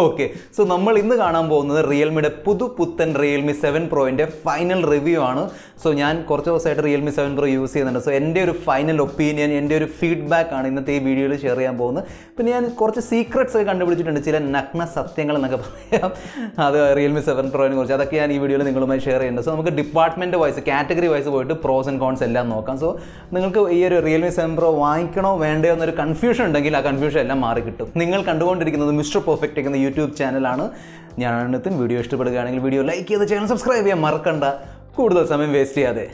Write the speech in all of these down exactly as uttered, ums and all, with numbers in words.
Okay, so നമ്മൾ ഇന്ന് കാണാൻ പോകുന്നത് റിയൽമിയുടെ പുതു പുത്തൻ റിയൽമി സെവൻ പ്രോയിൻ്റെ ഫൈനൽ റിവ്യൂ ആണ്. സോ ഞാൻ കുറച്ച് ദിവസമായിട്ട് റിയൽമി സെവൻ പ്രോ യൂസ് ചെയ്യുന്നുണ്ട്. സോ എൻ്റെ ഒരു ഫൈനൽ ഒപ്പീനിയൻ, എൻ്റെ ഒരു ഫീഡ്ബാക്ക് ആണ് ഇന്നത്തെ ഈ വീഡിയോയിൽ ഷെയർ ചെയ്യാൻ പോകുന്നത്. പിന്നെ ഞാൻ കുറച്ച് സീക്രട്സ് ഒക്കെ കണ്ടുപിടിച്ചിട്ടുണ്ട്, ചില നഗ്ന സത്യങ്ങൾ എന്നൊക്കെ പറയാം. അത് റിയൽമി സെവൻ പ്രോയിനെ കുറിച്ച് അതൊക്കെ ഞാൻ ഈ വീഡിയോയിൽ നിങ്ങളുമായി ഷെയർ ചെയ്യുന്നുണ്ട്. സോ നമുക്ക് ഡിപ്പാർട്ട്മെൻറ്റ് വൈസ്, കാറ്റഗറി വൈസ് പോയിട്ട് പ്രോസ് ആൻഡ് കോൺസ് എല്ലാം നോക്കാം. സോ നിങ്ങൾക്ക് ഈ ഒരു റിയൽമി സെവൻ പ്രോ വാങ്ങിക്കണോ വേണ്ടയോ എന്നൊരു കൺഫ്യൂഷൻ ഉണ്ടെങ്കിൽ ആ കൺഫ്യൂഷൻ എല്ലാം മാറി കിട്ടും. നിങ്ങൾ കണ്ടുകൊണ്ടിരിക്കുന്നത് മിസ്റ്റർ പെർഫെക്റ്റ് എന്ന യൂട്യൂബ് ചാനലാണ്. ഞാൻ അന്നത്തും വീഡിയോ ഇഷ്ടപ്പെടുകയാണെങ്കിൽ വീഡിയോ ലൈക്ക് ചെയ്ത് ചാനൽ സബ്സ്ക്രൈബ് ചെയ്യാൻ മറക്കണ്ട. കൂടുതൽ സമയം വേസ്റ്റ് ചെയ്യാതെ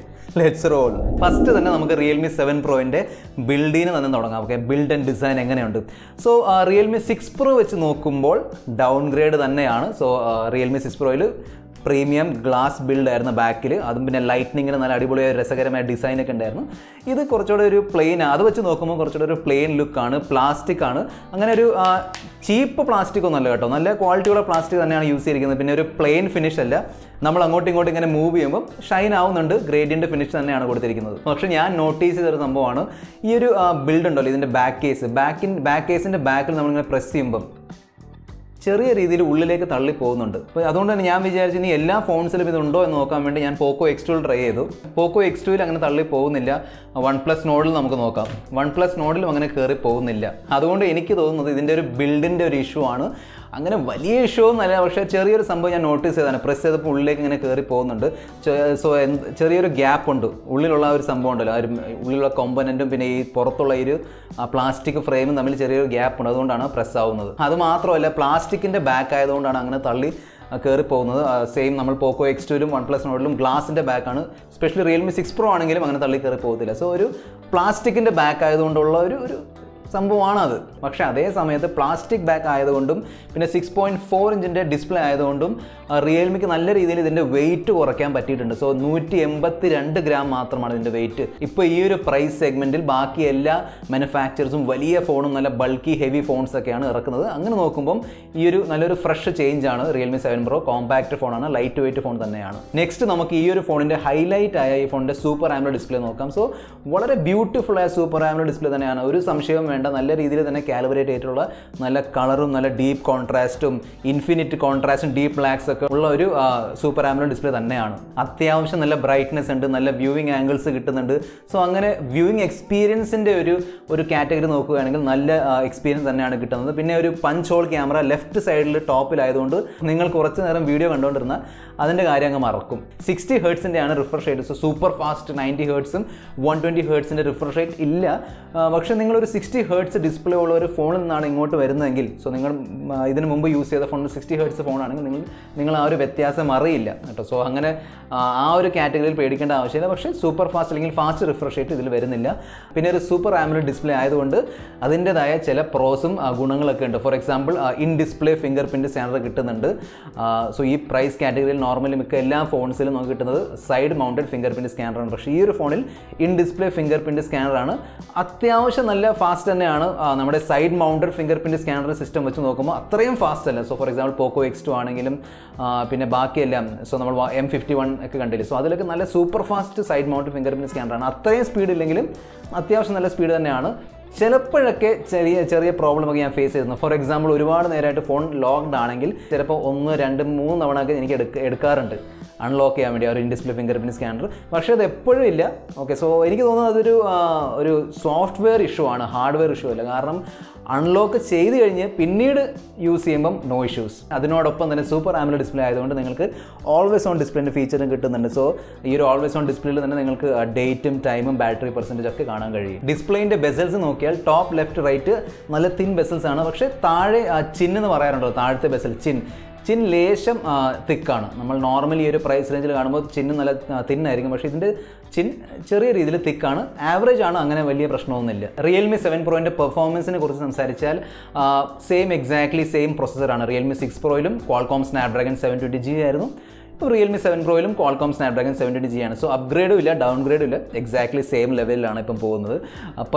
ലെറ്റ്സ് റോൾ. ഫസ്റ്റ് തന്നെ നമുക്ക് റിയൽമി സെവൻ പ്രോയിൻ്റെ ബിൽഡിന് തന്നെ തുടങ്ങാം. ഓക്കെ, ബിൽഡ് ആൻഡ് ഡിസൈൻ എങ്ങനെയുണ്ട്? സോ റിയൽമി സിക്സ് പ്രോ വെച്ച് നോക്കുമ്പോൾ ഡൗൺ ഗ്രേഡ് തന്നെയാണ്. സോ റിയൽമി സിക്സ് പ്രോയിൽ പ്രീമിയം ഗ്ലാസ് ബിൽഡായിരുന്നു ബാക്കിൽ, അതും പിന്നെ ലൈറ്റ്നിങ്ങിന് നല്ല അടിപൊളിയായ രസകരമായ ഡിസൈനൊക്കെ ഉണ്ടായിരുന്നു. ഇത് കുറച്ചുകൂടെ ഒരു പ്ലെയിൻ, അത് വെച്ച് നോക്കുമ്പോൾ കുറച്ചുകൂടെ ഒരു പ്ലെയിൻ ലുക്കാണ്, പ്ലാസ്റ്റിക്കാണ്. അങ്ങനെ ഒരു ചീപ്പ് പ്ലാസ്റ്റിക് ഒന്നുമല്ല കേട്ടോ, നല്ല ക്വാളിറ്റിയുള്ള പ്ലാസ്റ്റിക് തന്നെയാണ് യൂസ് ചെയ്തിരിക്കുന്നത്. പിന്നെ ഒരു പ്ലെയിൻ ഫിനിഷ് അല്ല, നമ്മൾ അങ്ങോട്ടും ഇങ്ങോട്ടും ഇങ്ങനെ മൂവ് ചെയ്യുമ്പോൾ ഷൈൻ ആവുന്നുണ്ട്. ഗ്രേഡിയൻ്റ് ഫിനിഷ് തന്നെയാണ് കൊടുത്തിരിക്കുന്നത്. പക്ഷേ ഞാൻ നോട്ടീസ് ചെയ്തൊരു സംഭവമാണ്, ഈ ഒരു ബിൽഡ് ഉണ്ടല്ലോ, ഇതിൻ്റെ ബാക്ക് കേസ്, ബാക്കിൻ ബാക്ക് കേസിൻ്റെ ബാക്കിൽ നമ്മളിങ്ങനെ പ്രസ് ചെയ്യുമ്പം ചെറിയ രീതിയിൽ ഉള്ളിലേക്ക് തള്ളി പോകുന്നുണ്ട്. അപ്പോൾ അതുകൊണ്ട് തന്നെ ഞാൻ വിചാരിച്ചു ഇനി എല്ലാ ഫോൺസിലും ഇതുണ്ടോ എന്ന് നോക്കാൻ വേണ്ടി ഞാൻ പോക്കോ എക്സ് ടു ട്രൈ ചെയ്തു. പോക്കോ എക്സ് ടു അങ്ങനെ തള്ളി പോകുന്നില്ല. OnePlus Nord നമുക്ക് നോക്കാം, OnePlus Nord അങ്ങനെ കയറി പോകുന്നില്ല. അതുകൊണ്ട് എനിക്ക് തോന്നുന്നത് ഇതിൻ്റെ ഒരു ബിൽഡിൻ്റെ ഒരു ഇഷ്യൂ ആണ്. അങ്ങനെ വലിയ ഇഷ്യൂ ഒന്നല്ല, പക്ഷേ ചെറിയൊരു സംഭവം ഞാൻ നോട്ടീസ് ചെയ്താണ്, പ്രസ് ചെയ്തപ്പോൾ ഉള്ളിലേക്ക് ഇങ്ങനെ കയറി പോകുന്നുണ്ട്. സോ ചെറിയൊരു ഗ്യാപ്പ് ഉണ്ട് ഉള്ളിലുള്ള ഒരു സംഭവം ഉണ്ടല്ലോ, ആ ഒരു ഉള്ളിലുള്ള കോമ്പനൻറ്റും പിന്നെ ഈ പുറത്തുള്ള ഈ ഒരു പ്ലാസ്റ്റിക് ഫ്രെയിമും തമ്മിൽ ചെറിയൊരു ഗ്യാപ്പ് ഉണ്ട്, അതുകൊണ്ടാണ് പ്രസ് ആവുന്നത്. അതുമാത്രമല്ല പ്ലാസ്റ്റിക്കിൻ്റെ ബാക്ക് ആയതുകൊണ്ടാണ് അങ്ങനെ തള്ളി കയറി പോകുന്നത്. സെയിം നമ്മൾ പോക്കോ എക്സ് ടുയിലും OnePlus Nordലും ഗ്ലാസിൻ്റെ ബാക്കാണ്, സ്പെഷ്യലി റിയൽമി സിക്സ് പ്രോ ആണെങ്കിലും അങ്ങനെ തള്ളി കയറി പോകത്തില്ല. സോ ഒരു പ്ലാസ്റ്റിക്കിൻ്റെ ബാക്ക് ആയതുകൊണ്ടുള്ള ഒരു ഒരു സംഭവമാണത്. പക്ഷേ അതേ സമയത്ത് പ്ലാസ്റ്റിക് ബാക്ക് ആയതുകൊണ്ടും പിന്നെ സിക്സ് പോയിൻറ്റ് ഫോർ ഇഞ്ചിൻ്റെ ഡിസ്പ്ലേ ആയതുകൊണ്ടും റിയൽമിക്ക് നല്ല രീതിയിൽ ഇതിൻ്റെ വെയിറ്റ് കുറയ്ക്കാൻ പറ്റിയിട്ടുണ്ട്. സോ നൂറ്റി എൺപത്തി രണ്ട് ഗ്രാം മാത്രമാണ് ഇതിൻ്റെ വെയിറ്റ്. ഇപ്പോൾ ഈ ഒരു പ്രൈസ് സെഗ്മെൻറ്റിൽ ബാക്കി എല്ലാ മാനുഫാക്ചറേഴ്സും വലിയ ഫോണും നല്ല ബൾക്കി ഹെവി ഫോൺസൊക്കെയാണ് ഇറക്കുന്നത്. അങ്ങനെ നോക്കുമ്പം ഈ ഒരു നല്ലൊരു ഫ്രഷ് ചേഞ്ചാണ് റിയൽമി സെവൻ പ്രോ. കോമ്പാക്റ്റ് ഫോണാണ്, ലൈറ്റ് വെയിറ്റ് ഫോൺ തന്നെയാണ്. നെക്സ്റ്റ് നമുക്ക് ഈ ഒരു ഫോണിൻ്റെ ഹൈലൈറ്റ് ആയ ഈ ഫോണിൻ്റെ സൂപ്പർ ആമോലെഡ് ഡിസ്പ്ലേ നോക്കാം. സോ വളരെ ബ്യൂട്ടിഫുൾ ആയ സൂപ്പർ ആമോലെഡ് ഡിസ്പ്ലേ തന്നെയാണ്, ഒരു സംശയവും നല്ല രീതിയിൽ തന്നെ കാലിബ്രേറ്റ് ചെയ്തിട്ടുള്ള നല്ല കളറും നല്ല ഡീപ്പ് കോൺട്രാസ്റ്റും ഇൻഫിനിറ്റ് കോൺട്രാസ്റ്റും ഡീപ്പ് ബ്ലാക്സ് ഒക്കെ ഉള്ള ഒരു സൂപ്പർ ആമോലെഡ് ഡിസ്പ്ലേ തന്നെയാണ്. അത്യാവശ്യം നല്ല ബ്രൈറ്റ്നെസ് ഉണ്ട്, നല്ല വ്യൂവിങ് ആംഗിൾസ് കിട്ടുന്നുണ്ട്. സോ അങ്ങനെ വ്യൂവിങ് എക്സ്പീരിയൻസിൻ്റെ ഒരു ഒരു കാറ്റഗറി നോക്കുകയാണെങ്കിൽ നല്ല എക്സ്പീരിയൻസ് തന്നെയാണ് കിട്ടുന്നത്. പിന്നെ ഒരു പഞ്ച് ഹോൾ ക്യാമറ ലെഫ്റ്റ് സൈഡിൽ ടോപ്പിലായതുകൊണ്ട് നിങ്ങൾ കുറച്ച് നേരം വീഡിയോ കണ്ടുകൊണ്ടിരുന്ന അതിൻ്റെ കാര്യം അങ്ങ് മറക്കും. സിക്സ്റ്റി ഹേർട്സിൻ്റെ ആണ് refresh rate. So super fast ninety ഹേർട്സും വൺ ട്വൻറ്റി ഹേർട്സിൻ്റെ റിഫ്രഷ് റേറ്റ് ഇല്ല. പക്ഷേ നിങ്ങളൊരു സിക്സ്റ്റി ഹേർട്സ് ഡിസ്പ്ലേ ഉള്ള ഒരു ഫോണിൽ നിന്നാണ് ഇങ്ങോട്ട് വരുന്നതെങ്കിൽ, സോ നിങ്ങൾ ഇതിന് മുമ്പ് യൂസ് ചെയ്ത ഫോണിൽ സിക്സ്റ്റി ഹേർട്സ് ഫോണാണെങ്കിൽ നിങ്ങൾ നിങ്ങൾ ആ ഒരു വ്യത്യാസം അറിയില്ല കേട്ടോ. സോ അങ്ങനെ ആ ഒരു കാറ്റഗറിയിൽ പേടിക്കേണ്ട ആവശ്യമില്ല. പക്ഷേ സൂപ്പർ ഫാസ്റ്റ് അല്ലെങ്കിൽ ഫാസ്റ്റ് റിഫ്രഷ് റേറ്റ് ഇതിൽ വരുന്നില്ല. പിന്നെ ഒരു സൂപ്പർ ആമോലെഡ് ഡിസ്പ്ലേ ആയതുകൊണ്ട് അതിൻ്റേതായ ചില പ്രോസും ഗുണങ്ങളൊക്കെ ഉണ്ട്. For example in display fingerprint sensor കിട്ടുന്നുണ്ട്. സോ ഈ പ്രൈസ് കാറ്റഗറിയിൽ നോർമലി മിക്ക എല്ലാ ഫോൺസിലും നമുക്ക് കിട്ടുന്നത് സൈഡ് മൗണ്ടഡ് ഫിംഗർ പ്രിൻറ്റ് സ്കാനറാണ്. പക്ഷേ ഈ ഒരു ഫോണിൽ ഇൻ ഡിസ്പ്ലേ ഫിംഗർ പ്രിൻറ്റ് സ്കാനറാണ്. അത്യാവശ്യം നല്ല ഫാസ്റ്റ് തന്നെയാണ്. നമ്മുടെ side mounted fingerprint scanner system വെച്ച് നോക്കുമ്പോൾ അത്രയും ഫാസ്റ്റ് അല്ല. So for example Poco X two ആണെങ്കിലും പിന്നെ ബാക്കിയെല്ലാം, സോ നമ്മൾ എം ഫിഫ്റ്റി വൺ ഒക്കെ കണ്ടില്ലേ, സോ അതിലൊക്കെ നല്ല super fast side mounted fingerprint സ്കാനറാണ്. അത്രയും സ്പീഡ് ഇല്ലെങ്കിലും അത്യാവശ്യം നല്ല സ്പീഡ് തന്നെയാണ്. ചിലപ്പോഴൊക്കെ ചെറിയ ചെറിയ പ്രോബ്ലമൊക്കെ ഞാൻ ഫേസ് ചെയ്തിരുന്നു. ഫോർ എക്സാമ്പിൾ ഒരുപാട് നേരമായിട്ട് ഫോൺ ലോക്ക്ഡ് ആണെങ്കിൽ ചിലപ്പോൾ ഒന്ന് രണ്ട് മൂന്ന് തവണ ഒക്കെ എനിക്ക് എടുക്ക എടുക്കാറുണ്ട് അൺലോക്ക് ചെയ്യാൻ വേണ്ടി ആ ഒരു in display fingerprint scanner. പക്ഷേ അത് എപ്പോഴും ഇല്ല. ഓക്കെ, സോ എനിക്ക് തോന്നുന്നത് അതൊരു ഒരു സോഫ്റ്റ്വെയർ ഇഷ്യൂ ആണ്, ഹാർഡ്വെയർ ഇഷ്യൂ അല്ല. കാരണം അൺലോക്ക് ചെയ്ത് കഴിഞ്ഞ് പിന്നീട് യൂസ് ചെയ്യുമ്പം നോ ഇഷ്യൂസ്. അതിനോടൊപ്പം തന്നെ സൂപ്പർ ആമോലെഡ് ഡിസ്പ്ലേ ആയതുകൊണ്ട് നിങ്ങൾക്ക് ഓൾവേസ് ഓൺ ഡിസ്പ്ലേൻ്റെ ഫീച്ചറും കിട്ടുന്നുണ്ട്. സോ ഈ ഒരു ഓൾവേസ് ഓൺ ഡിസ്പ്ലേയിൽ തന്നെ നിങ്ങൾക്ക് ഡേറ്റും ടൈമും ബാറ്ററി പെർസെൻറ്റേജ് ഒക്കെ കാണാൻ കഴിയും. ഡിസ്പ്ലേൻ്റെ ബെസൽസ് നോക്കിയാൽ ടോപ്പ് ലെഫ്റ്റ് റൈറ്റ് നല്ല തിൻ ബെസൽസ് ആണ്. പക്ഷേ താഴെ ചിൻ എന്ന് പറയാറുണ്ടോ, താഴത്തെ ബെസൽ ചിൻ ചിൻ ലേശം തിക്കാണ്. നമ്മൾ നോർമലി ഈ ഒരു പ്രൈസ് റേഞ്ചിൽ കാണുമ്പോൾ ചിന് നല്ല തിന്നായിരിക്കും, പക്ഷേ ഇതിൻ്റെ ചിൻ ചെറിയ രീതിയിൽ തിക്കാണ്. ആവറേജ് ആണ്, അങ്ങനെ വലിയ പ്രശ്നമൊന്നുമില്ല. റിയൽമി സെവൻ പ്രോയിൻ്റെ പെർഫോമൻസിനെ കുറിച്ച് സംസാരിച്ചാൽ സെയിം എക്സാക്ട്ലി സെയിം പ്രോസസ്സറാണ്. റിയൽമി സിക്സ് പ്രോയിലും Qualcomm Snapdragon seven twenty G ആയിരുന്നു. ഇപ്പോൾ റിയൽമി സെവൻ പ്രോയിലും Qualcomm Snapdragon seven twenty G ആണ്. സോ അപ്ഗ്രേഡും ഇല്ല, ഡൗൺ ഗ്രേഡും ഇല്ല, എക്സാക്ട്ലി സെയിം ലെവലിലാണ് ഇപ്പം പോകുന്നത്.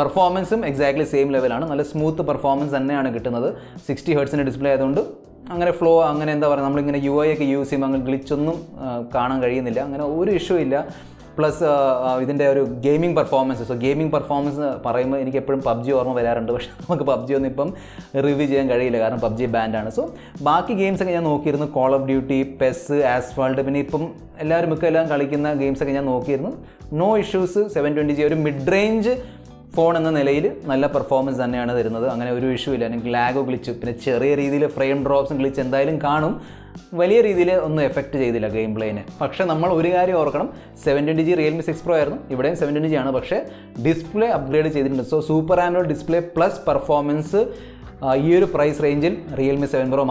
പെർഫോമൻസും എക്സാക്ട്ലി സെയിം ലെവലാണ്, നല്ല സ്മൂത്ത് പെർഫോമൻസ് തന്നെയാണ് കിട്ടുന്നത്. സിക്സ്റ്റി ഹേർട്സിൻ്റെ ഡിസ്പ്ലേ ആയതുകൊണ്ട് അങ്ങനെ ഫ്ലോ, അങ്ങനെ എന്താ പറയുക, നമ്മളിങ്ങനെ യു ഐ ഒക്കെ യൂസ് ചെയ്യുമ്പോൾ അങ്ങനെ ഗ്ലിച്ചൊന്നും കാണാൻ കഴിയുന്നില്ല. അങ്ങനെ ഒരു ഇഷ്യൂ ഇല്ല. plus uh, within their gaming performance. So gaming performance, parayma enike eppozhum P U B G orma vararundu. But namukku P U B G onnu ippum review cheyan kadiyilla karanam P U B G banned aanu. So baaki games okke njan nokkirunnu, Call of Duty, P E S, Asphalt, pinne ippum ellarum okke ellam kalikkunna games okke njan nokkirunnu. No issues. seven twenty G oru mid range phone and the performance is an issue. Lag or glitch, frame drops and glitch, and the effect is the gameplay. But we have seven twenty G Realme six Pro, here seven twenty G display upgraded. So Super AMOLED display plus performance. Uh, this price range is Realme seven Pro.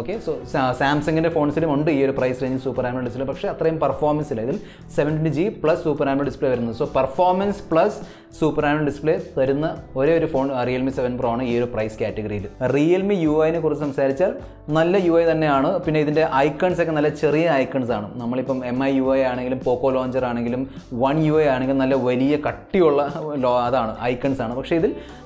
Okay? So, Samsung phones have this price range Super AMOLED display, but performance seven twenty G plus Super AMOLED display. So, performance plus Super AMOLED display is one phone Realme seven Pro in price category. Realme U I is a U I. The icons are icons. M I U I, Poco Launcher, One U I are icons.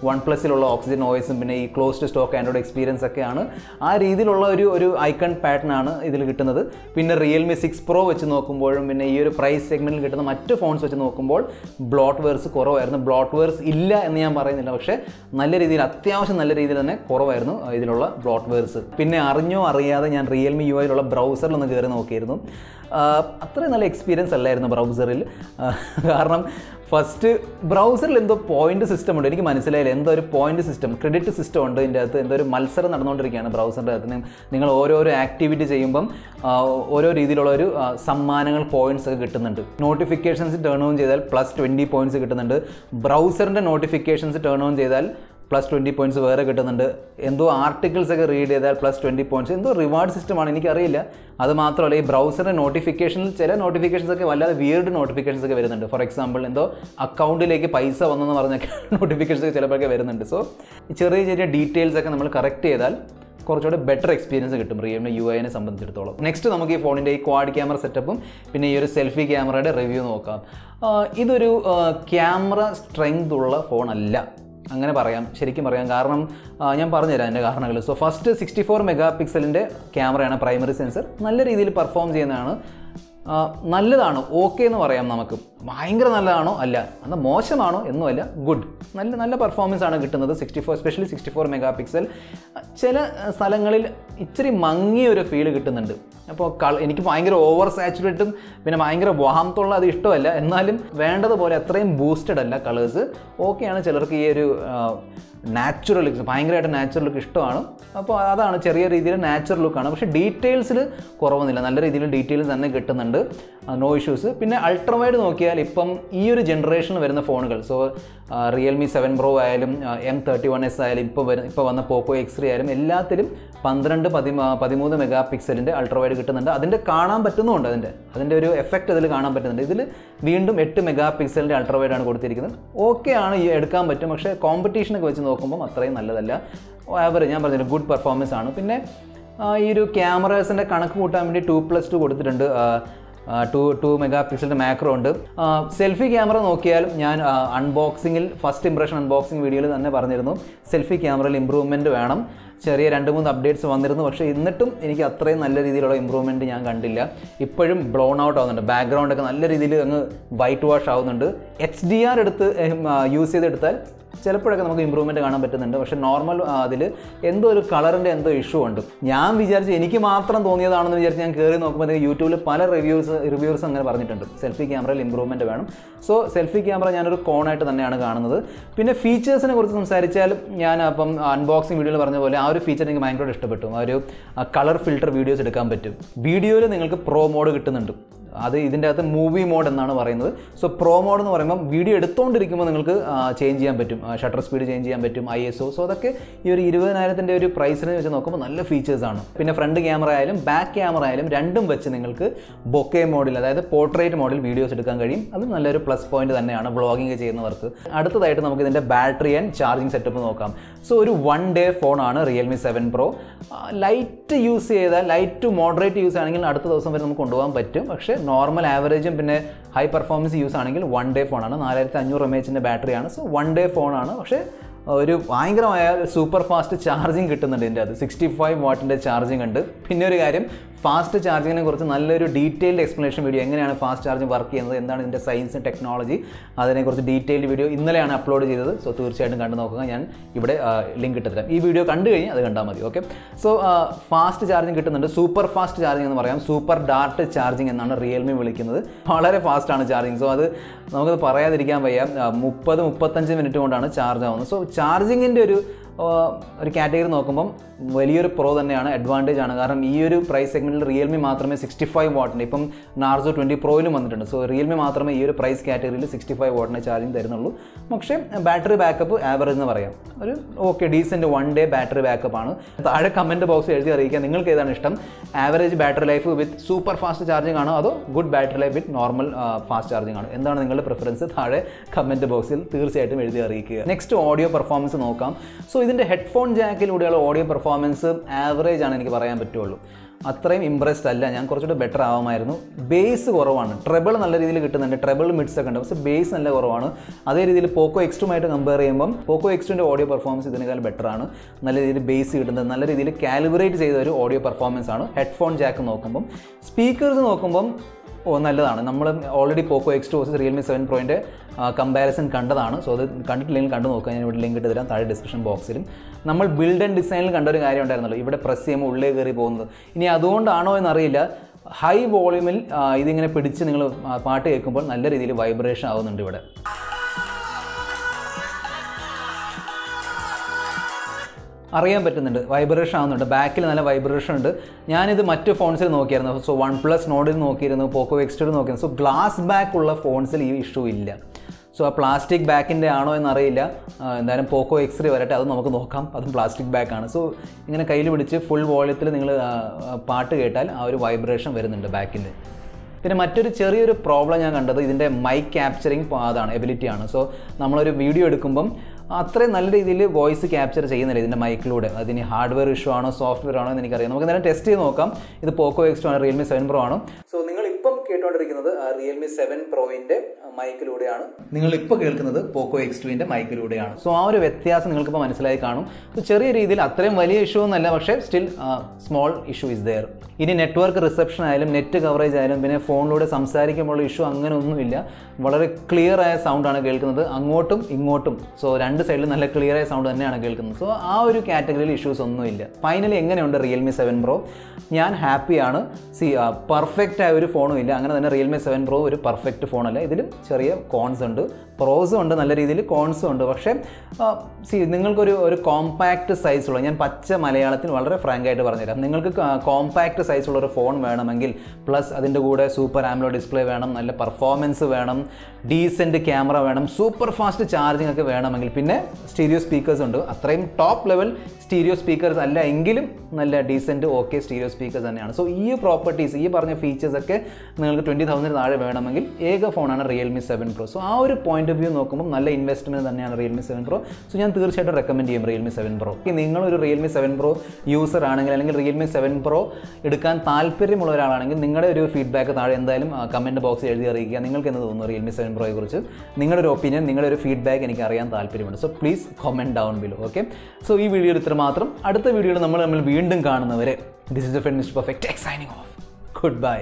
OnePlus, Oxygen O S, closed stock Android experience akkeyana aa reethillulla oru oru icon pattern aanu idil kittunnathu. Pinne Realme six Pro vechu nokkumbollum pinne ee oru price segmentil kittunna mattu phones vechu nokkumbol bloatwares koravairunnu. Bloatwares illa ennu njan parayunnilla, പക്ഷേ നല്ല രീതിയിൽ അത്യാവശ്യം നല്ല രീതിയിൽ തന്നെ കുറവായിരുന്നു ഇതിലുള്ള bloatwares. പിന്നെ അറിഞ്ഞോ അറിയാതെ ഞാൻ Realme U I ലുള്ള browser ഒന്ന് കേറി നോക്കിയിരുന്നു. അത്രയും നല്ല എക്സ്പീരിയൻസ് അല്ലായിരുന്നു ബ്രൗസറിൽ. കാരണം ഫസ്റ്റ് ബ്രൗസറിൽ എന്തോ പോയിന്റ് സിസ്റ്റം ഉണ്ട്, എനിക്ക് മനസ്സിലായില്ല. എന്തോ ഒരു പോയിന്റ് സിസ്റ്റം, ക്രെഡിറ്റ് സിസ്റ്റം ഉണ്ട് ഇതിൻ്റെ അകത്ത്. എന്തോ ഒരു മത്സരം നടന്നുകൊണ്ടിരിക്കുകയാണ് ബ്രൗസറിൻ്റെ അകത്ത്. നിങ്ങൾ ഓരോരോ ആക്ടിവിറ്റി ചെയ്യുമ്പം ഓരോ രീതിയിലുള്ള ഒരു സമ്മാനങ്ങൾ, പോയിന്റ്സ് ഒക്കെ കിട്ടുന്നുണ്ട്. നോട്ടിഫിക്കേഷൻസ് ടേൺ ഓൺ ചെയ്താൽ പ്ലസ് ട്വൻറ്റി പോയിന്റ്സ് കിട്ടുന്നുണ്ട്. ബ്രൗസറിൻ്റെ നോട്ടിഫിക്കേഷൻസ് ടേൺ ഓൺ ചെയ്താൽ പ്ലസ് ട്വൻറ്റി പോയിന്റ്സ് വേറെ കിട്ടുന്നുണ്ട്. എന്തോ ആർട്ടിക്കിൾസ് ഒക്കെ റീഡ് ചെയ്താൽ പ്ലസ് ട്വൻറ്റി പോയിന്റ്സ്. എന്തോ റിവാർഡ് സിസ്റ്റമാണ്, എനിക്കറിയില്ല. അതുമാത്രമല്ല ഈ ബ്രൗസറിൻ്റെ നോട്ടിഫിക്കേഷനിൽ ചില നോട്ടിഫിക്കേഷൻസ് ഒക്കെ വല്ലാതെ വിയർഡ് നോട്ടിഫിക്കേഷൻസ് ഒക്കെ വരുന്നുണ്ട്. ഫോർ എക്സാമ്പിൾ എന്തോ അക്കൗണ്ടിലേക്ക് പൈസ വന്നെന്ന് പറഞ്ഞൊക്കെ നോട്ടിഫിക്കേഷൻസ് ചിലപ്പോഴൊക്കെ വരുന്നുണ്ട്. സോ ചെറിയ ചെറിയ ഡീറ്റെയിൽസ് ഒക്കെ നമ്മൾ കറക്റ്റ് ചെയ്താൽ കുറച്ചുകൂടെ ബെറ്റർ എക്സ്പീരിയൻസ് കിട്ടും Realme U Iനെ സംബന്ധിച്ചിടത്തോളം. നെക്സ്റ്റ് നമുക്ക് ഈ ഫോണിൻ്റെ ഈ ക്വാഡ് ക്യാമറ സെറ്റപ്പും പിന്നെ ഈ ഒരു സെൽഫി ക്യാമറയുടെ റിവ്യൂ നോക്കാം. ഇതൊരു ക്യാമറ സ്ട്രെങ്ത് ഉള്ള ഫോണല്ല അങ്ങനെ പറയാം, ശരിക്കും പറയാം. കാരണം ഞാൻ പറഞ്ഞുതരാം എൻ്റെ കാരണങ്ങൾ. So first sixty four mega പിക്സലിൻ്റെ ക്യാമറയാണ് പ്രൈമറി സെൻസർ. നല്ല രീതിയിൽ പെർഫോം ചെയ്യുന്നതാണ്. നല്ലതാണ്, ഓക്കെ എന്ന് പറയാം. നമുക്ക് ഭയങ്കര നല്ലതാണോ? അല്ല. എന്നാൽ മോശമാണോ? എന്നുമല്ല. ഗുഡ്, നല്ല നല്ല പെർഫോമൻസ് ആണ് കിട്ടുന്നത്. Sixty four specially sixty four megapixel ചില സ്ഥലങ്ങളിൽ ഇച്ചിരി മങ്ങിയ ഒരു ഫീൽ കിട്ടുന്നുണ്ട്. അപ്പോൾ എനിക്ക് ഭയങ്കര ഓവർ സാച്ചുറേറ്റും പിന്നെ ഭയങ്കര വാംത്തുള്ള അത് ഇഷ്ടമല്ല. എന്നാലും വേണ്ടതുപോലെ അത്രയും ബൂസ്റ്റഡ് അല്ല കളേഴ്സ്. ഓക്കെയാണ്, ചിലർക്ക് ഈ ഒരു നാച്ചുറൽ ലുക്ക്, ഭയങ്കരമായിട്ട് നാച്ചുറൽ ലുക്ക് ഇഷ്ടമാണ്. അപ്പോൾ അതാണ് ചെറിയ രീതിയിൽ നാച്ചുറൽ ലുക്കാണ്. പക്ഷേ ഡീറ്റെയിൽസിൽ കുറവൊന്നുമില്ല, നല്ല രീതിയിൽ ഡീറ്റെയിൽസ് തന്നെ കിട്ടുന്നുണ്ട്. No issues. പിന്നെ അൾട്രാവൈഡ് നോക്കിയാൽ ഇപ്പം ഈ ഒരു ജനറേഷനിൽ വരുന്ന ഫോണുകൾ, സോ റിയൽമി സെവൻ പ്രോ ആയാലും എം തേർട്ടി വൺ എസ് ആയാലും ഇപ്പോൾ വരുന്ന ഇപ്പോൾ വന്ന പോക്കോ എക്സ് ത്രീ ആയാലും എല്ലാത്തിലും പന്ത്രണ്ട് പതി പതിമൂന്ന് മെഗാ പിക്സലിൻ്റെ അൾട്രാവൈഡ് കിട്ടുന്നുണ്ട്. അതിൻ്റെ കാണാൻ പറ്റുന്നുമുണ്ട്, അതിൻ്റെ അതിൻ്റെ ഒരു എഫക്റ്റ് അതിൽ കാണാൻ പറ്റുന്നുണ്ട്. ഇതിൽ വീണ്ടും എട്ട് മെഗാ പിക്സലിൻ്റെ അൾട്രാവൈഡാണ് കൊടുത്തിരിക്കുന്നത്. ഓക്കെയാണ്, എടുക്കാൻ പറ്റും. പക്ഷേ കോമ്പറ്റീഷനൊക്കെ വെച്ച് നോക്കുമ്പം അത്രയും നല്ലതല്ല. ആവറേജ്, ഞാൻ പറഞ്ഞില്ല, ഗുഡ് പെർഫോമൻസ് ആണ്. പിന്നെ ഈ ഒരു ക്യാമറാസിൻ്റെ കണക്ക് കൂട്ടാൻ വേണ്ടി ടു പ്ലസ് ടു കൊടുത്തിട്ടുണ്ട്. ടു ടു മെഗാ പിക്സലിൻ്റെ മാക്രോ ഉണ്ട്. സെൽഫി ക്യാമറ നോക്കിയാൽ ഞാൻ അൺബോക്സിങ്ങിൽ ഫസ്റ്റ് ഇംപ്രഷൻ അൺബോക്സിങ് വീഡിയോയിൽ തന്നെ പറഞ്ഞിരുന്നു സെൽഫി ക്യാമറയിൽ ഇമ്പ്രൂവ്മെൻറ്റ് വേണം. ചെറിയ രണ്ട് മൂന്ന് അപ്ഡേറ്റ്സ് വന്നിരുന്നു, പക്ഷേ എന്നിട്ടും എനിക്ക് അത്രയും നല്ല രീതിയിലുള്ള ഇമ്പ്രൂവ്മെൻറ്റ് ഞാൻ കണ്ടില്ല. ഇപ്പോഴും ബ്ലോൺ ഔട്ട് ആവുന്നുണ്ട്, ബാക്ക്ഗ്രൗണ്ടൊക്കെ നല്ല രീതിയിൽ അങ്ങ് വൈറ്റ് വാഷ് ആവുന്നുണ്ട്. എച്ച് ഡി ആർ എടുത്ത് യൂസ് ചെയ്തെടുത്താൽ ചിലപ്പോഴൊക്കെ നമുക്ക് ഇമ്പ്രൂവ്മെൻറ്റ് കാണാൻ പറ്റുന്നുണ്ട്. പക്ഷേ നോർമൽ അതിൽ എന്തോ ഒരു കളറിൻ്റെ എന്തോ ഇഷ്യൂ ഉണ്ട്. ഞാൻ വിചാരിച്ചു, എനിക്ക് മാത്രം തോന്നിയതാണെന്ന് വിചാരിച്ച് ഞാൻ കയറി നോക്കുമ്പോഴത്തേക്ക് യൂട്യൂബിൽ പല റിവ്യൂസ് റിവ്യൂസ് അങ്ങനെ പറഞ്ഞിട്ടുണ്ട് സെൽഫി ക്യാമറയിൽ ഇമ്പ്രൂവ്മെൻറ്റ് വേണം. സോ സെൽഫി ക്യാമറ ഞാനൊരു കോണായിട്ട് തന്നെയാണ് കാണുന്നത്. പിന്നെ ഫീച്ചേഴ്സിനെ കുറിച്ച് സംസാരിച്ചാൽ ഞാൻ അപ്പം അൺബോക്സിങ് വീഡിയോയിൽ പറഞ്ഞ പോലെ ആ ഒരു ഫീച്ചർ എനിക്ക് ഭയങ്കരമായിട്ട് ഇഷ്ടപ്പെട്ടു. ആ ഒരു കളർ ഫിൽട്ടർ വീഡിയോസ് എടുക്കാൻ പറ്റും. വീഡിയോയിൽ നിങ്ങൾക്ക് പ്രോ മോഡ് കിട്ടുന്നുണ്ട്. അത് ഇതിൻ്റെ അകത്ത് മൂവി മോഡ് എന്നാണ് പറയുന്നത്. സോ പ്രോ മോഡ് എന്ന് പറയുമ്പോൾ വീഡിയോ എടുത്തുകൊണ്ടിരിക്കുമ്പോൾ നിങ്ങൾക്ക് ചേഞ്ച് ചെയ്യാൻ പറ്റും, ഷട്ടർ സ്പീഡ് ചേഞ്ച് ചെയ്യാൻ പറ്റും, ഐ എസ് ഒ. സോ അതൊക്കെ ഈ ഒരു ഇരുപതിനായിരത്തിൻ്റെ ഒരു പ്രൈസിനെ വെച്ച് നോക്കുമ്പോൾ നല്ല ഫീച്ചേഴ്സാണ്. പിന്നെ ഫ്രണ്ട് ക്യാമറ ആയാലും ബാക്ക് ക്യാമറ ആയാലും രണ്ടും വെച്ച് നിങ്ങൾക്ക് ബൊക്കെ മോഡിൽ, അതായത് പോർട്രേറ്റ് മോഡിൽ വീഡിയോസ് എടുക്കാൻ കഴിയും. അത് നല്ലൊരു പ്ലസ് പോയിന്റ് തന്നെയാണ് വ്ളോഗിങ് ചെയ്യുന്നവർക്ക്. അടുത്തതായിട്ട് നമുക്ക് ഇതിൻ്റെ ബാറ്ററി ആൻഡ് ചാർജിങ് സെറ്റപ്പ് നോക്കാം. സോ ഒരു വൺ ഡേ ഫോണാണ് Realme seven pro. Light use ചെയ്താൽ, ലൈറ്റ് ടു മോഡറേറ്റ് യൂസ് ആണെങ്കിൽ അടുത്ത ദിവസം വരെ നമുക്ക് കൊണ്ടുപോകാൻ പറ്റും. പക്ഷേ നോർമൽ ആവറേജും പിന്നെ ഹൈ പെർഫോമൻസ് യൂസ് ആണെങ്കിൽ വൺ ഡേ ഫോണാണ്. നാലായിരത്തി അഞ്ഞൂറ് എം എച്ചിൻ്റെ ബാറ്ററിയാണ്. സോ വൺ ഡേ ഫോണാണ്. പക്ഷേ ഒരു ഭയങ്കരമായ സൂപ്പർ ഫാസ്റ്റ് ചാർജിങ് കിട്ടുന്നുണ്ട് ഇതിൻ്റെ അത്. സിക്സ്റ്റി ഫൈവ് വാട്ടിൻ്റെ ചാർജിങ് ഉണ്ട്. പിന്നെ ഒരു കാര്യം, ഫാസ്റ്റ് ചാർജിങ്ങിനെ കുറിച്ച് നല്ലൊരു ഡീറ്റെയിൽഡ് എക്സ്പ്ലനേഷൻ വീഡിയോ, എങ്ങനെയാണ് ഫാസ്റ്റ് ചാർജിങ് വർക്ക് ചെയ്യുന്നത്, എന്താണ് ഇതിൻ്റെ സയൻസും ടെക്നോളജി, അതിനെക്കുറിച്ച് ഡീറ്റെയിൽഡ് വീഡിയോ ഇന്നലെയാണ് അപ്ലോഡ് ചെയ്തത്. സോ തീർച്ചയായിട്ടും കണ്ടു നോക്കുക, ഞാൻ ഇവിടെ ലിങ്ക് ഇട്ടിട്ടില്ല. ഈ വീഡിയോ കണ്ടു കഴിഞ്ഞാൽ അത് കണ്ടാൽ മതി. ഓക്കെ, സോ ഫാസ്റ്റ് ചാർജിങ് കിട്ടുന്നുണ്ട്, സൂപ്പർ ഫാസ്റ്റ് ചാർജിങ് എന്ന് പറയാം, സൂപ്പർ ഡാർട്ട് ചാർജിങ് എന്നാണ് റിയൽമി വിളിക്കുന്നത്. വളരെ ഫാസ്റ്റാണ് ചാർജിങ്. സോ അത് നമുക്കത് പറയാതിരിക്കാൻ വയ്യ. മുപ്പത് മുപ്പത്തഞ്ച് മിനിറ്റ് കൊണ്ടാണ് ചാർജ് ആവുന്നത്. സോ ചാർജിങ്ങിൻ്റെ ഒരു ഒരു കാറ്റഗറി നോക്കുമ്പം വലിയൊരു പ്രോ തന്നെയാണ്, അഡ്വാൻറ്റേജ് ആണ്. കാരണം ഈ ഒരു പ്രൈസ് സെഗ്മെൻറ്റിൽ റിയൽമി മാത്രമേ സിക്സ്റ്റി ഫൈവ് വാട്ടിന്, ഇപ്പം നാർസോ ട്വൻറ്റി പ്രോയിലും വന്നിട്ടുണ്ട്. സോ റിയൽമി മാത്രമേ ഈ ഒരു പ്രൈസ് കാറ്റഗറിയിൽ സിക്സ്റ്റി ഫൈവ് വാട്ടിന് ചാർജിങ് തരുന്നുള്ളൂ. പക്ഷേ ബാറ്ററി ബാക്കപ്പ് ആവറേജ് എന്ന് പറയാം, ഒരു okay decent one day battery backup ആണ്. താഴെ കമൻറ്റ് ബോക്സ് എഴുതി അറിയിക്കുക നിങ്ങൾക്ക് ഏതാണ് ഇഷ്ടം, average battery life with super fast charging ആണോ അതോ good battery life with normal fast charging ആണോ, എന്താണ് നിങ്ങളുടെ പ്രിഫറൻസ്? താഴെ കമൻറ്റ് ബോക്സിൽ തീർച്ചയായിട്ടും എഴുതി അറിയിക്കുക. നെക്സ്റ്റ് ഓഡിയോ പെർഫോമൻസ് നോക്കാം. സോ ഇതിൻ്റെ ഹെഡ്ഫോൺ ജാക്കിലൂടെയുള്ള ഓഡിയോ പെർഫോമൻസ് ആവറേജ് ആണ് എനിക്ക് പറയാൻ പറ്റുള്ളൂ. അത്രയും ഇംപ്രസ്ഡ് അല്ല ഞാൻ, കുറച്ചുകൂടെ ബെറ്റർ ആവുമായിരുന്നു. ബേസ് കുറവാണ്, ട്രബിൾ നല്ല രീതിയിൽ കിട്ടുന്നുണ്ട്, ട്രബിൾ മിഡ്സൊക്കെ ഉണ്ട്, പക്ഷേ ബേസ് നല്ല കുറവാണ്. അതേ രീതിയിൽ പോക്കോ എക്സ്റ്റുമായിട്ട് കമ്പയർ ചെയ്യുമ്പം പോക്കോ എക്സ്റ്റുവിൻ്റെ ഓഡിയോ പെർഫോമൻസ് ഇതിനേക്കാൾ ബെറ്റർ ആണ്. നല്ല രീതിയിൽ ബേസ് കിട്ടുന്നത്, നല്ല രീതിയിൽ കാലിബ്രേറ്റ് ചെയ്ത ഒരു ഓഡിയോ പെർഫോമൻസ് ആണ്. ഹെഡ്ഫോൺ ജാക്ക് നോക്കുമ്പം സ്പീക്കേഴ്സ് നോക്കുമ്പം ഓ നല്ലതാണ്. നമ്മൾ already Poco X two versus Realme seven പ്രോയിൻ്റെ കമ്പാരിസൺ കണ്ടതാണ്. സോ അത് കണ്ടിട്ടില്ലെങ്കിൽ കണ്ടു നോക്കുക, ഞാൻ ഇവിടെ ലിങ്ക് ഇട്ട് തരാം താഴെ ഡിസ്ക്രിപ്ഷൻ ബോക്സിലും. നമ്മൾ ബിൽഡ് ആൻഡ് ഡിസൈനിൽ കണ്ടൊരു കാര്യം ഉണ്ടായിരുന്നല്ലോ, ഇവിടെ പ്രസ് ചെയ്യുമ്പോൾ ഉള്ളിൽ കയറി പോകുന്നത്. ഇനി അതുകൊണ്ടാണോ എന്നറിയില്ല, ഹൈ വോളിയൂമിൽ ഇതിങ്ങനെ പിടിച്ച് നിങ്ങൾ പാട്ട് കേൾക്കുമ്പോൾ നല്ല രീതിയിൽ വൈബ്രേഷൻ ആവുന്നുണ്ട് ഇവിടെ. അറിയാൻ പറ്റുന്നുണ്ട് വൈബ്രേഷൻ ആവുന്നുണ്ട്, ബാക്കിൽ നല്ല വൈബ്രേഷൻ ഉണ്ട്. ഞാനിത് മറ്റ് ഫോൺസിൽ നോക്കിയായിരുന്നു, സോ വൺ പ്ലസ് നോഡിൽ നോക്കിയിരുന്നു, പോക്കോ എക്സ്ട്രീൽ നോക്കിയിരുന്നു. സോ ഗ്ലാസ് ബാക്കുള്ള ഫോൺസിൽ ഈ ഇഷ്യൂ ഇല്ല. സോ ആ പ്ലാസ്റ്റിക് ബാക്കിൻ്റെ ആണോ എന്നറിയില്ല, എന്തായാലും പോക്കോ എക്സ്ട്രീ വരട്ടെ, അത് നമുക്ക് നോക്കാം. അതും പ്ലാസ്റ്റിക് ബാക്കാണ്. സോ ഇങ്ങനെ കയ്യിൽ പിടിച്ച് ഫുൾ വോളിയത്തിൽ നിങ്ങൾ പാട്ട് കേട്ടാൽ ആ ഒരു വൈബ്രേഷൻ വരുന്നുണ്ട് ബാക്കിൽ. പിന്നെ മറ്റൊരു ചെറിയൊരു പ്രോബ്ലം ഞാൻ കണ്ടത് ഇതിൻ്റെ മൈക്ക് ക്യാപ്ചറിങ് അതാണ് എബിലിറ്റിയാണ്. സോ നമ്മളൊരു വീഡിയോ എടുക്കുമ്പം അത്രയും നല്ല രീതിയിൽ വോയിസ് ക്യാപ്ചർ ചെയ്യുന്നില്ല ഇതിൻ്റെ മൈക്കിലൂടെ. അതിന് ഹാർഡ്വെയർ ഇഷ്യൂ ആണോ സോഫ്റ്റ്വെയർ ആണോ എന്ന് എനിക്കറിയാം. നമുക്ക് എന്തായാലും ടെസ്റ്റ് ചെയ്ത് നോക്കാം. ഇത് പോക്കോ എക്സ് ടു ആണ്, റിയൽമി സെവൻ പ്രോ ആണ്. സോ നിങ്ങളിപ്പം കേട്ടുകൊണ്ടിരിക്കുന്നത് റിയൽമി സെവൻ പ്രോയിൻ്റെ മൈക്കിലൂടെയാണ്, നിങ്ങളിപ്പോൾ കേൾക്കുന്നത് പോക്കോ എക്സ് ടുവിൻ്റെ മൈക്കിലൂടെയാണ്. സോ ആ ഒരു വ്യത്യാസം നിങ്ങൾക്കിപ്പോൾ മനസ്സിലായി കാണും. സോ ചെറിയ രീതിയിൽ, അത്രയും വലിയ ഇഷ്യൂ ഒന്നല്ല, പക്ഷേ still small issue is there. ഇനി നെറ്റ്വർക്ക് റിസപ്ഷൻ ആയാലും നെറ്റ് കവറേജ് ആയാലും പിന്നെ ഫോണിലൂടെ സംസാരിക്കുമ്പോൾ ഇഷ്യൂ അങ്ങനെ ഒന്നുമില്ല. വളരെ ക്ലിയർ ആയ സൗണ്ടാണ് കേൾക്കുന്നത് അങ്ങോട്ടും ഇങ്ങോട്ടും. സോ രണ്ട് സൈഡിലും നല്ല ക്ലിയർ ആയ സൗണ്ട് തന്നെയാണ് കേൾക്കുന്നത്. സോ ആ ഒരു കാറ്റഗറിയിൽ ഇഷ്യൂസ് ഒന്നുമില്ല. ഫൈനലി എങ്ങനെയുണ്ട് റിയൽമി സെവൻ പ്രോ? ഞാൻ ഹാപ്പിയാണ്. സി പെർഫെക്റ്റ് ആയ ഒരു ഫോണും ഇല്ല, അങ്ങനെ തന്നെ റിയൽമി സെവൻ പ്രോ ഒരു പെർഫെക്റ്റ് ഫോണല്ല. ഇതിലും ചെറിയ കോൺസ് ഉണ്ട്, പ്രോസും ഉണ്ട്, നല്ല രീതിയിൽ കോൺസും ഉണ്ട്. പക്ഷേ സി നിങ്ങൾക്കൊരു ഒരു കോമ്പാക്റ്റ് സൈസുള്ള, ഞാൻ പച്ച മലയാളത്തിൽ വളരെ ഫ്രാങ്കായിട്ട് പറഞ്ഞുതരാം, നിങ്ങൾക്ക് കോമ്പാക്റ്റ് സൈസുള്ള ഒരു ഫോൺ വേണമെങ്കിൽ പ്ലസ് അതിൻ്റെ കൂടെ സൂപ്പർ ആമോലെഡ് ഡിസ്പ്ലേ വേണം, നല്ല പെർഫോമൻസ് വേണം, ഡീസൻറ്റ് ക്യാമറ വേണം, സൂപ്പർ ഫാസ്റ്റ് ചാർജിങ് ഒക്കെ വേണമെങ്കിൽ, പിന്നെ സ്റ്റീരിയോ സ്പീക്കേഴ്സ് ഉണ്ട്. അത്രയും ടോപ്പ് ലെവൽ സ്റ്റീരിയോ സ്പീക്കേഴ്സ് അല്ല എങ്കിലും നല്ല ഡീസൻറ്റ് ഓക്കെ സ്റ്റീരിയോ സ്പീക്കേഴ്സ് തന്നെയാണ്. സോ ഈ പ്രോപ്പർട്ടീസ്, ഈ പറഞ്ഞ ഫീച്ചേഴ്സൊക്കെ നിങ്ങൾക്ക് ട്വൻറ്റി തൗസൻഡിന് താഴെ വേണമെങ്കിൽ ഏക ഫോണാണ് റിയൽമി സെവൻ പ്രോ. സോ ആ ഒരു പോയിന്റ് ഓഫ് വ്യൂ നോക്കുമ്പോൾ നല്ല ഇൻവെസ്റ്റ്മെൻറ്റ് തന്നെയാണ് റിയൽമി സെവൻ പ്രോ. സോ ഞാൻ തീർച്ചയായിട്ടും റെക്കമെൻഡ് ചെയ്യും റിയൽമി സെവൻ പ്രോ. നിങ്ങളൊരു റിയൽമി സെവൻ പ്രോ യൂസർ ആണെങ്കിൽ, അല്ലെങ്കിൽ റിയൽമി സെവൻ പ്രോ എടുക്കാൻ താല്പര്യമുള്ള ഒരാളാണെങ്കിൽ നിങ്ങളുടെ ഒരു ഫീഡ്ബാക്ക് താഴെ എന്തായാലും കമൻറ്റ് ബോക്സിൽ എഴുതി അറിയിക്കുക. നിങ്ങൾക്ക് എന്ത് തോന്നുന്നു റിയൽമി സെവൻ പ്രോയെ കുറിച്ച്? നിങ്ങളുടെ ഒരു ഒപ്പീനിയൻ, നിങ്ങളുടെ ഒരു ഫീഡ്ബാക്ക് എനിക്ക് അറിയാൻ താല്പര്യമുണ്ട്. So please comment down below. Okay, so ഈ വീഡിയോയിൽ ഇത്ര മാത്രം. അടുത്ത വീഡിയോയിൽ നമ്മൾ നമ്മൾ വീണ്ടും കാണുന്നവരെ, this is mister perfect signing off. Good by.